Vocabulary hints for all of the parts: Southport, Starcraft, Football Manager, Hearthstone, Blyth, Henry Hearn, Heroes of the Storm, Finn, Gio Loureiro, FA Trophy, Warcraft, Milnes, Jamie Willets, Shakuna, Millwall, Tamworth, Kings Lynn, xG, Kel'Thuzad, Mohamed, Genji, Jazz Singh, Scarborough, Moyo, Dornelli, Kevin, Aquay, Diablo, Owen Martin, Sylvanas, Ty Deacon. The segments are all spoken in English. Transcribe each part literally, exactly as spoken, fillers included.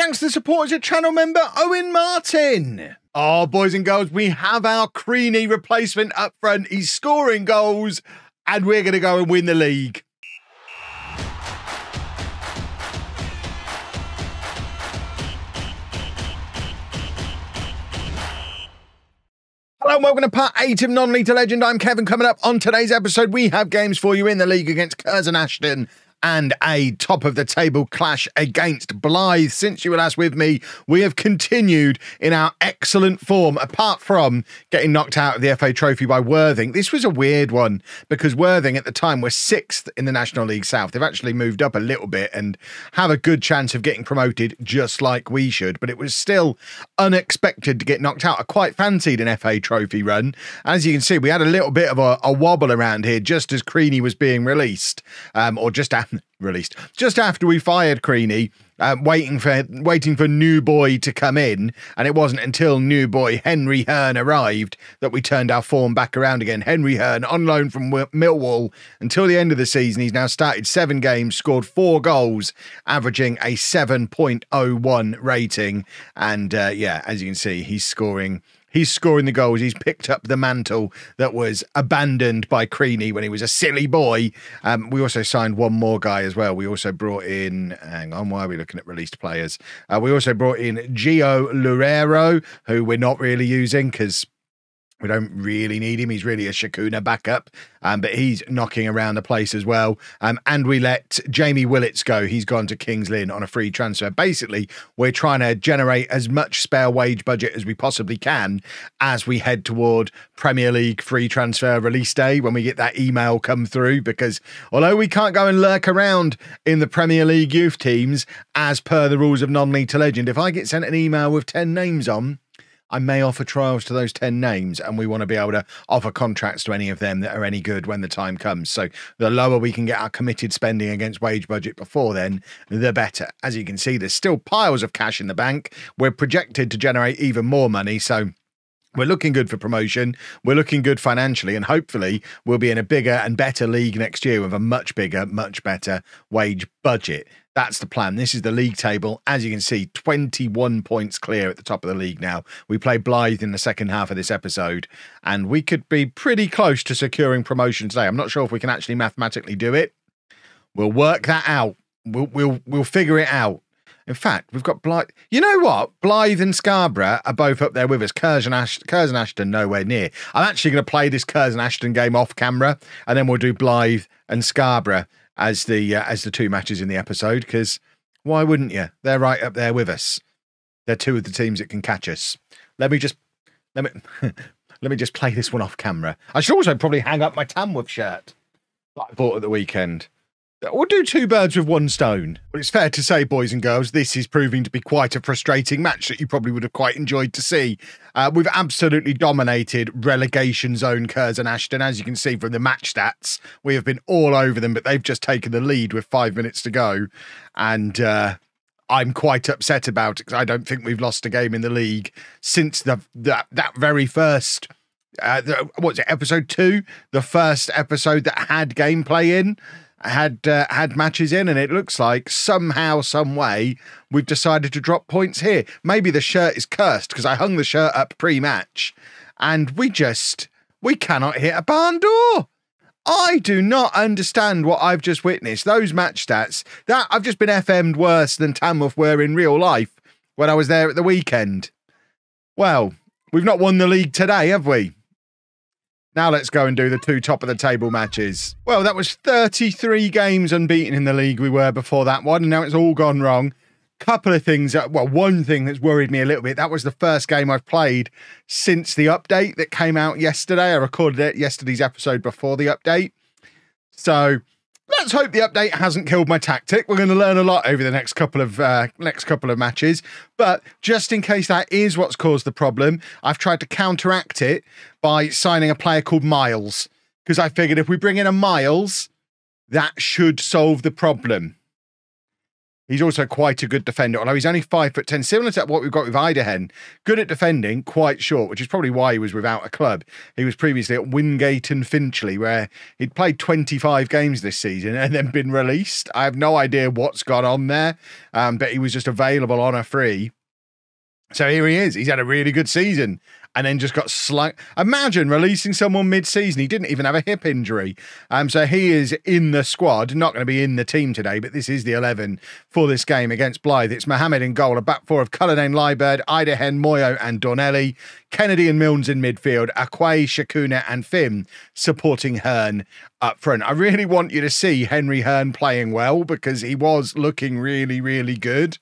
Thanks to the supporters at channel member Owen Martin. Oh, boys and girls, we have our Creaney replacement up front. He's scoring goals and we're going to go and win the league. Hello and welcome to part eight of Non-League to Legend. I'm Kevin. Coming up on today's episode, we have games for you in the league against Curzon Ashton and a top-of-the-table clash against Blyth. Since you were last with me, we have continued in our excellent form, apart from getting knocked out of the F A Trophy by Worthing. This was a weird one, because Worthing at the time were sixth in the National League South. They've actually moved up a little bit and have a good chance of getting promoted, just like we should. But it was still unexpected to get knocked out. I quite fancied an F A Trophy run. As you can see, we had a little bit of a, a wobble around here, just as Creaney was being released, um, or just after released just after we fired Creaney, uh, waiting for waiting for new boy to come in, and it wasn't until new boy Henry Hearn arrived that we turned our form back around again. Henry Hearn on loan from Millwall until the end of the season. He's now started seven games, scored four goals, averaging a seven point oh one rating, and uh, yeah, as you can see, he's scoring He's scoring the goals. He's picked up the mantle that was abandoned by Creaney when he was a silly boy. Um, we also signed one more guy as well. We also brought in, hang on, why are we looking at released players? Uh, we also brought in Gio Loureiro, who we're not really using because we don't really need him. He's really a Shakuna backup, um, but he's knocking around the place as well. Um, and we let Jamie Willets go. He's gone to Kings Lynn on a free transfer. Basically, we're trying to generate as much spare wage budget as we possibly can as we head toward Premier League free transfer release day, when we get that email come through, because although we can't go and lurk around in the Premier League youth teams as per the rules of Non-League to Legend, if I get sent an email with ten names on, I may offer trials to those ten names, and we want to be able to offer contracts to any of them that are any good when the time comes. So the lower we can get our committed spending against wage budget before then, the better. As you can see, there's still piles of cash in the bank. We're projected to generate even more money, so we're looking good for promotion. We're looking good financially, and hopefully we'll be in a bigger and better league next year with a much bigger, much better wage budget. That's the plan. This is the league table. As you can see, twenty-one points clear at the top of the league now. We play Blyth in the second half of this episode, and we could be pretty close to securing promotion today. I'm not sure if we can actually mathematically do it. We'll work that out. We'll, we'll, we'll figure it out. In fact, we've got Blyth. You know what? Blyth and Scarborough are both up there with us. Curzon Ashton, Curzon Ashton nowhere near. I'm actually going to play this Curzon Ashton game off camera, and then we'll do Blyth and Scarborough as the uh, as the two matches in the episode, because why wouldn't you? They're right up there with us. They're two of the teams that can catch us. Let me just let me let me just play this one off camera. I should also probably hang up my Tamworth shirt that I bought at the weekend. We'll do two birds with one stone. Well, it's fair to say, boys and girls, this is proving to be quite a frustrating match that you probably would have quite enjoyed to see. Uh, we've absolutely dominated relegation zone Curzon Ashton. As you can see from the match stats, we have been all over them, but they've just taken the lead with five minutes to go. And uh, I'm quite upset about it, because I don't think we've lost a game in the league since the, the that very first... Uh, the, what's it, episode two? The first episode that had gameplay in... had uh, had matches in, and it looks like somehow, some way, we've decided to drop points here. Maybe the shirt is cursed, because I hung the shirt up pre-match, and we just we cannot hit a barn door. I do not understand what I've just witnessed. Those match stats, that I've just been F M'd worse than Tamworth were in real life when I was there at the weekend. Well, we've not won the league today, have we? Now let's go and do the two top-of-the-table matches. Well, that was thirty-three games unbeaten in the league we were before that one, and now it's all gone wrong. Couple of things, that, well, one thing that's worried me a little bit, that was the first game I've played since the update that came out yesterday. I recorded it yesterday's episode before the update. So let's hope the update hasn't killed my tactic. We're going to learn a lot over the next couple of uh, next couple of matches. But just in case that is what's caused the problem, I've tried to counteract it by signing a player called Miles, because I figured if we bring in a Miles, that should solve the problem. He's also quite a good defender, although he's only five foot ten, similar to what we've got with Idahen. Good at defending, quite short, which is probably why he was without a club. He was previously at Wingate and Finchley, where he'd played twenty-five games this season and then been released. I have no idea what's gone on there, um, but he was just available on a free. So here he is. He's had a really good season and then just got slung. Imagine releasing someone mid-season. He didn't even have a hip injury. Um, so he is in the squad, not going to be in the team today, but this is the eleven for this game against Blyth. It's Mohamed in goal, a back four of Cullinane-Liebert, Idahen, Moyo and Dornelli, Kennedy and Milnes in midfield, Aquay, Shakuna and Finn supporting Hearn up front. I really want you to see Henry Hearn playing well because he was looking really, really good.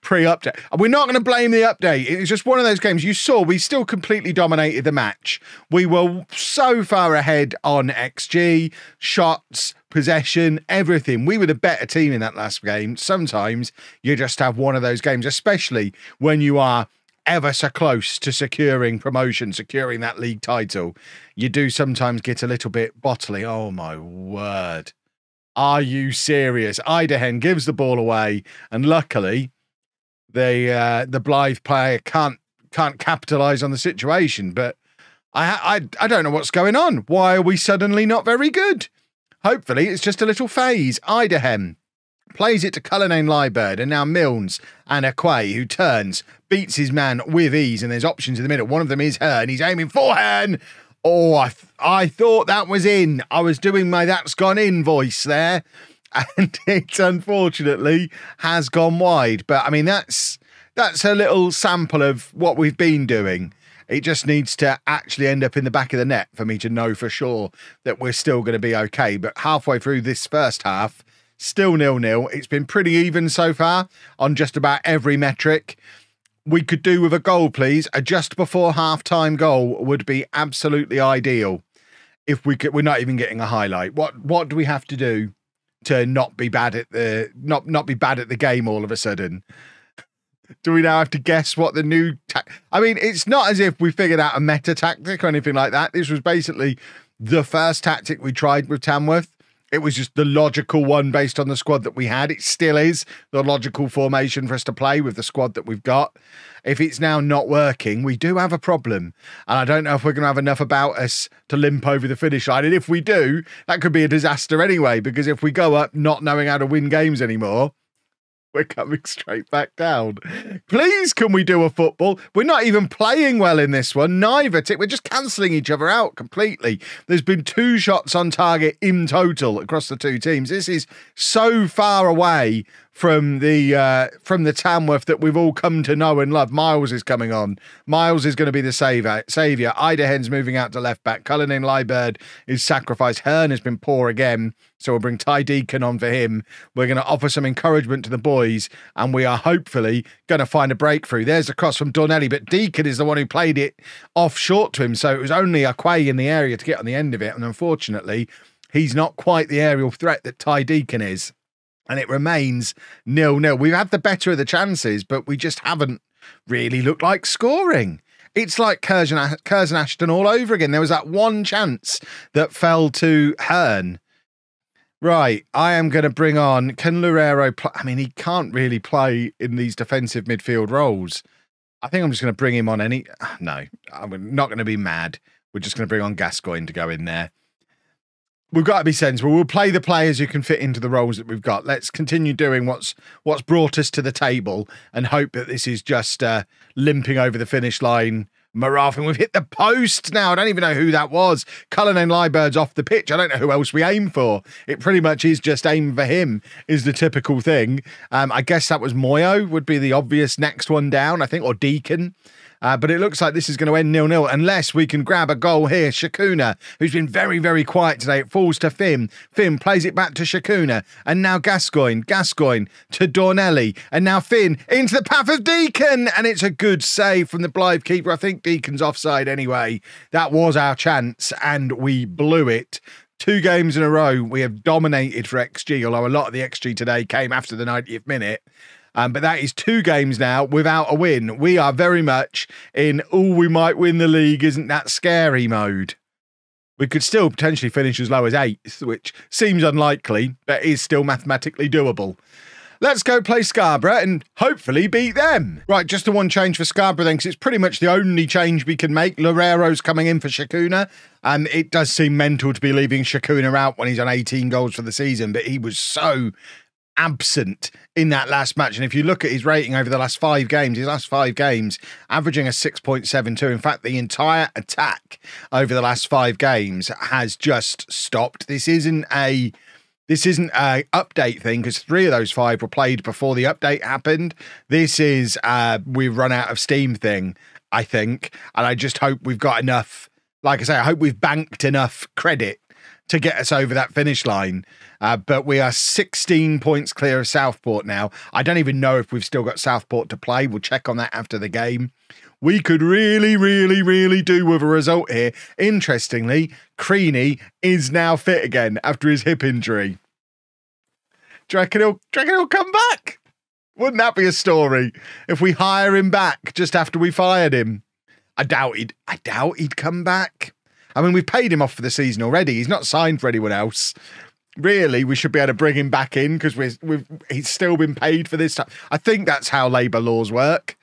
Pre-update. We're not going to blame the update. It was just one of those games. You saw we still completely dominated the match. We were so far ahead on X G, shots, possession, everything. We were the better team in that last game. Sometimes you just have one of those games, especially when you are ever so close to securing promotion, securing that league title. You do sometimes get a little bit bottly. Oh my word. Are you serious? Idahen gives the ball away and luckily the uh, the Blyth player can't can't capitalise on the situation, but I, I I don't know what's going on. Why are we suddenly not very good? Hopefully, it's just a little phase. Idahen plays it to Cullinane-Liebert and now Milnes and Aquay, who turns, beats his man with ease, and there's options in the middle. One of them is Hearn. He's aiming for Hearn. Oh, I th I thought that was in. I was doing my that's gone in voice there. And it unfortunately has gone wide. But I mean, that's that's a little sample of what we've been doing. It just needs to actually end up in the back of the net for me to know for sure that we're still going to be okay. But halfway through this first half, still nil nil. It's been pretty even so far on just about every metric. We could do with a goal, please. A just before half-time goal would be absolutely ideal. If we could, we're not even getting a highlight. What what do we have to do to not be bad at the not not be bad at the game all of a sudden? Do we now have to guess what the new ta I mean, it's not as if we figured out a meta tactic or anything like that. This was basically the first tactic we tried with Tamworth. It was just the logical one based on the squad that we had. It still is the logical formation for us to play with the squad that we've got. If it's now not working, we do have a problem. And I don't know if we're going to have enough about us to limp over the finish line. And if we do, that could be a disaster anyway, because if we go up not knowing how to win games anymore, we're coming straight back down. Please, can we do a football? We're not even playing well in this one. Neither. We're just cancelling each other out completely. There's been two shots on target in total across the two teams. This is so far away from the uh, from the Tamworth that we've all come to know and love. Miles is coming on. Miles is going to be the savior. Saviour. Idahen's moving out to left back. Cullinane-Liebert is sacrificed. Hearn has been poor again, so we'll bring Ty Deacon on for him. We're going to offer some encouragement to the boys, and we are hopefully going to find a breakthrough. There's a cross from Dornelli, but Deacon is the one who played it off short to him, so it was only Aquay in the area to get on the end of it, and unfortunately, he's not quite the aerial threat that Ty Deacon is. And it remains nil nil. We've had the better of the chances, but we just haven't really looked like scoring. It's like Curzon, Curzon Ashton all over again. There was that one chance that fell to Hearn. Right, I am going to bring on... Can Loureiro play? I mean, he can't really play in these defensive midfield roles. I think I'm just going to bring him on any... No, I'm not going to be mad. We're just going to bring on Gascoigne to go in there. We've got to be sensible. We'll play the players who can fit into the roles that we've got. Let's continue doing what's what's brought us to the table and hope that this is just uh, limping over the finish line, marathing. We've hit the post now. I don't even know who that was. Cullinane-Liebert's off the pitch. I don't know who else we aim for. It pretty much is just aim for him is the typical thing. Um, I guess that was Moyo would be the obvious next one down, I think, or Deacon. Uh, but it looks like this is going to end nil nil unless we can grab a goal here. Shakuna, who's been very, very quiet today. It falls to Finn. Finn plays it back to Shakuna. And now Gascoigne. Gascoigne to Dornelli. And now Finn into the path of Deacon. And it's a good save from the Blyth keeper. I think Deacon's offside anyway. That was our chance and we blew it. Two games in a row we have dominated for X G, although a lot of the X G today came after the ninetieth minute. Um, but that is two games now without a win. We are very much in, oh, we might win the league, isn't that scary mode. We could still potentially finish as low as eighth, which seems unlikely, but is still mathematically doable. Let's go play Scarborough and hopefully beat them. Right, just the one change for Scarborough then, because it's pretty much the only change we can make. Loureiro's coming in for Shakuna. Um, it does seem mental to be leaving Shakuna out when he's on eighteen goals for the season, but he was so absent in that last match. And if you look at his rating over the last five games, his last five games, averaging a six point seven two. In fact, the entire attack over the last five games has just stopped. This isn't a... This isn't an update thing, because three of those five were played before the update happened. This is uh, we've run out of steam thing, I think. And I just hope we've got enough, like I say, I hope we've banked enough credit to get us over that finish line. Uh, but we are sixteen points clear of Southport now. I don't even know if we've still got Southport to play. We'll check on that after the game. We could really, really, really do with a result here. Interestingly, Creaney is now fit again after his hip injury. Do you reckon he'll, do you reckon he'll come back? Wouldn't that be a story if we hire him back just after we fired him? I doubt he'd, I doubt he'd come back. I mean, we've paid him off for the season already. He's not signed for anyone else. Really, we should be able to bring him back in because we're, we've, he's still been paid for this time. I think that's how labour laws work.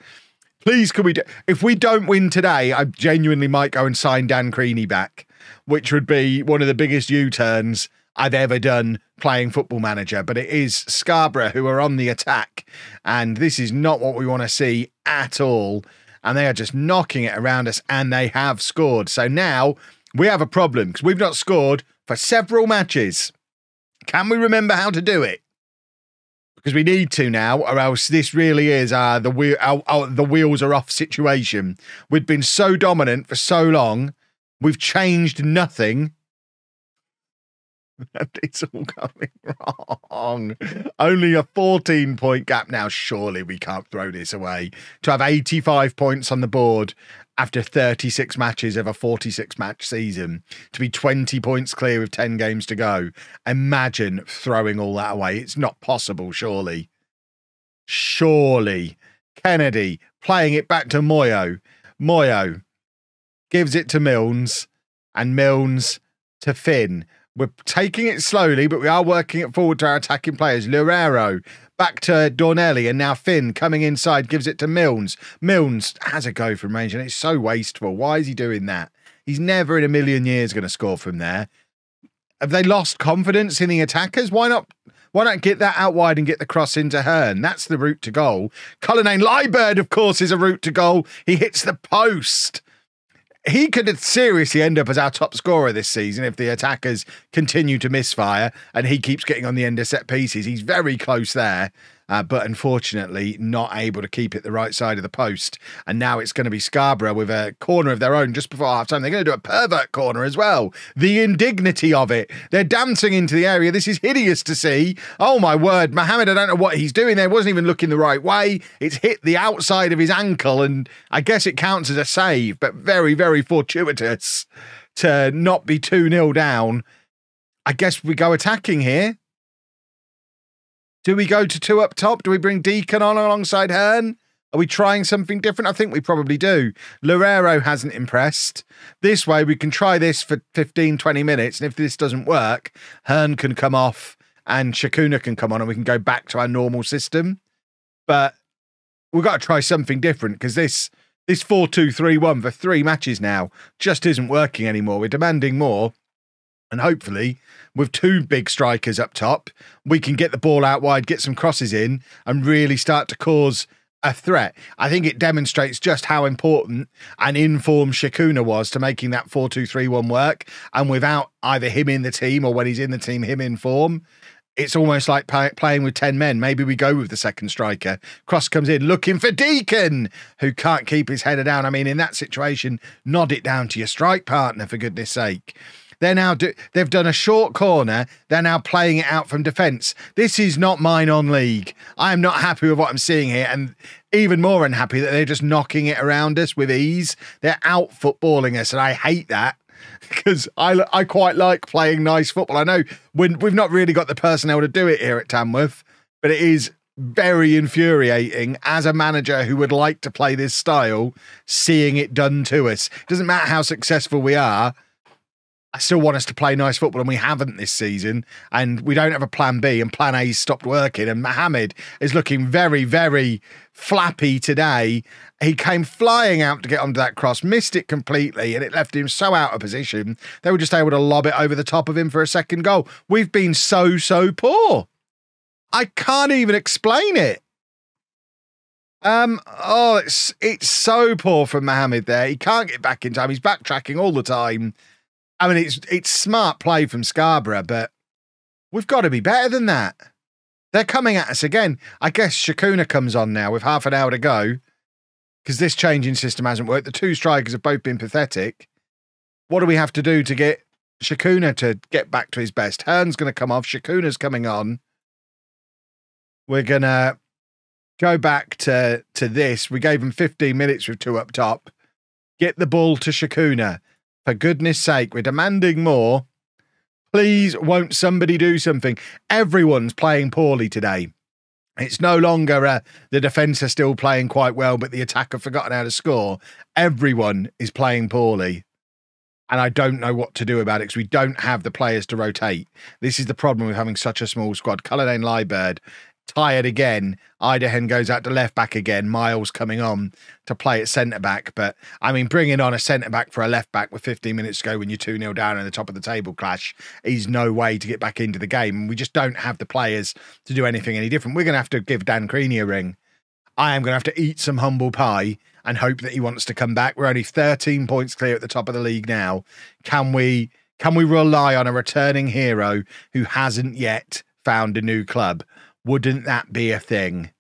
Please, could we do... If we don't win today, I genuinely might go and sign Dan Creaney back, which would be one of the biggest U-turns I've ever done playing Football Manager. But it is Scarborough who are on the attack, and this is not what we want to see at all. And they are just knocking it around us, and they have scored. So now we have a problem because we've not scored for several matches. Can we remember how to do it? Because we need to now, or else this really is uh, the, wheel, our, our, the wheels are off situation. We've been so dominant for so long. We've changed nothing. And it's all going wrong. Only a fourteen-point gap now. Surely we can't throw this away. To have eighty-five points on the board after thirty-six matches of a forty-six match season, to be twenty points clear with ten games to go. Imagine throwing all that away. It's not possible, surely. Surely. Kennedy playing it back to Moyo. Moyo gives it to Milnes and Milnes to Finn. We're taking it slowly, but we are working it forward to our attacking players. Loureiro back to Dornelli, and now Finn coming inside gives it to Milnes. Milnes has a go from range, and it's so wasteful. Why is he doing that? He's never in a million years going to score from there. Have they lost confidence in the attackers? Why not? Why not get that out wide and get the cross into Hearn? That's the route to goal. Cullinane-Liebert, of course, is a route to goal. He hits the post. He could seriously end up as our top scorer this season if the attackers continue to misfire and he keeps getting on the end of set pieces. He's very close there, uh, but unfortunately not able to keep it the right side of the post. And now it's going to be Scarborough with a corner of their own just before half-time. They're going to do a pervert corner as well. The indignity of it. They're dancing into the area. This is hideous to see. Oh, my word. Mohamed, I don't know what he's doing there. Wasn't even looking the right way. It's hit the outside of his ankle, and I guess it counts as a save, but very, very Very fortuitous to not be two nil down. I guess we go attacking here. Do we go to two up top? Do we bring Deacon on alongside Hearn? Are we trying something different? I think we probably do. Loureiro hasn't impressed. This way we can try this for fifteen, twenty minutes, and if this doesn't work, Hearn can come off and Shakuna can come on and we can go back to our normal system. But we've got to try something different, because this... This four two three one for three matches now just isn't working anymore. We're demanding more. And hopefully, with two big strikers up top, we can get the ball out wide, get some crosses in, and really start to cause a threat. I think it demonstrates just how important an in-form Shakuna was to making that four two three one work. And without either him in the team, or when he's in the team, him in form, it's almost like play, playing with ten men. Maybe we go with the second striker. Cross comes in looking for Deacon, who can't keep his header down. I mean, in that situation, nod it down to your strike partner, for goodness sake. They're now do, they've done a short corner. They're now playing it out from defence. This is not my non-league. I am not happy with what I'm seeing here, and even more unhappy that they're just knocking it around us with ease. They're out footballing us, and I hate that. Because I, I quite like playing nice football. I know when we've not really got the personnel to do it here at Tamworth, but it is very infuriating as a manager who would like to play this style, seeing it done to us. It doesn't matter how successful we are. I still want us to play nice football, and we haven't this season, and we don't have a plan B, and plan A's stopped working, and Mohamed is looking very, very flappy today. He came flying out to get onto that cross, missed it completely, and it left him so out of position. They were just able to lob it over the top of him for a second goal. We've been so, so poor. I can't even explain it. Um, oh, it's, it's so poor from Mohamed there. He can't get back in time. He's backtracking all the time. I mean, it's it's smart play from Scarborough, but we've got to be better than that. They're coming at us again. I guess Shakuna comes on now with half an hour to go because this changing system hasn't worked. The two strikers have both been pathetic. What do we have to do to get Shakuna to get back to his best? Hearn's going to come off. Shakuna's coming on. We're going to go back to, to this. We gave him fifteen minutes with two up top. Get the ball to Shakuna. For goodness sake, we're demanding more. Please, won't somebody do something? Everyone's playing poorly today. It's no longer uh, the defence are still playing quite well, but the attack have forgotten how to score. Everyone is playing poorly. And I don't know what to do about it because we don't have the players to rotate. This is the problem with having such a small squad. Cullinane-Liebert tired again. Idahen goes out to left back again. Miles coming on to play at centre back. But I mean, bringing on a centre back for a left back with fifteen minutes to go when you're two nil down in the top of the table clash is no way to get back into the game. We just don't have the players to do anything any different. We're going to have to give Dan Creaney a ring. I am going to have to eat some humble pie and hope that he wants to come back. We're only thirteen points clear at the top of the league now. Can we, can we rely on a returning hero who hasn't yet found a new club? Wouldn't that be a thing?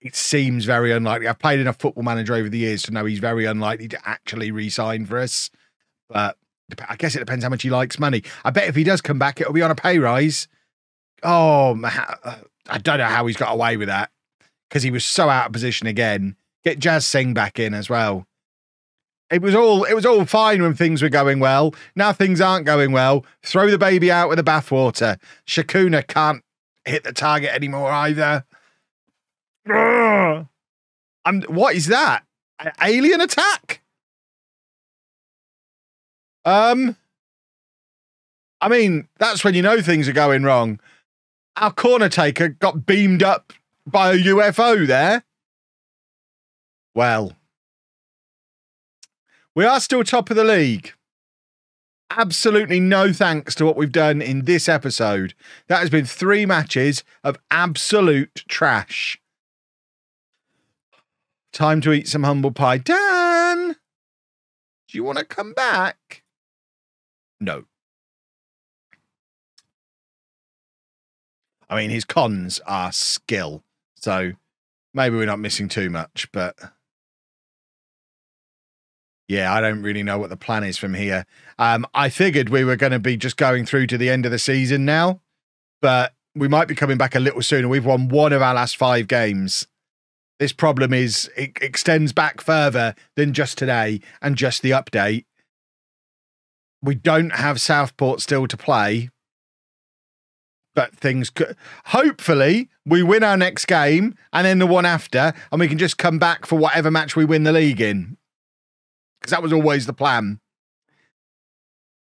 It seems very unlikely. I've played enough Football Manager over the years to know he's very unlikely to actually re-sign for us. But I guess it depends how much he likes money. I bet if he does come back, it'll be on a pay rise. Oh, I don't know how he's got away with that because he was so out of position again. Get Jazz Singh back in as well. It was all it was all fine when things were going well. Now things aren't going well. Throw the baby out with the bathwater. Shakuna can't hit the target anymore either. I'm, what is that? An alien attack? Um, I mean, that's when you know things are going wrong. Our corner taker got beamed up by a U F O there. Well, we are still top of the league. Absolutely no thanks to what we've done in this episode. That has been three matches of absolute trash. Time to eat some humble pie. Dan, do you want to come back? No. I mean, his cons are skill, so maybe we're not missing too much, but... yeah, I don't really know what the plan is from here. Um, I figured we were going to be just going through to the end of the season now, but we might be coming back a little sooner. We've won one of our last five games. This problem is it extends back further than just today and just the update. We don't have Southport still to play, but things could... hopefully, we win our next game and then the one after, and we can just come back for whatever match we win the league in. Because that was always the plan.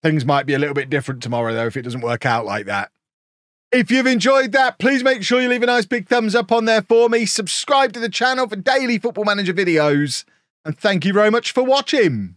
Things might be a little bit different tomorrow, though, if it doesn't work out like that. If you've enjoyed that, please make sure you leave a nice big thumbs up on there for me. Subscribe to the channel for daily Football Manager videos. And thank you very much for watching.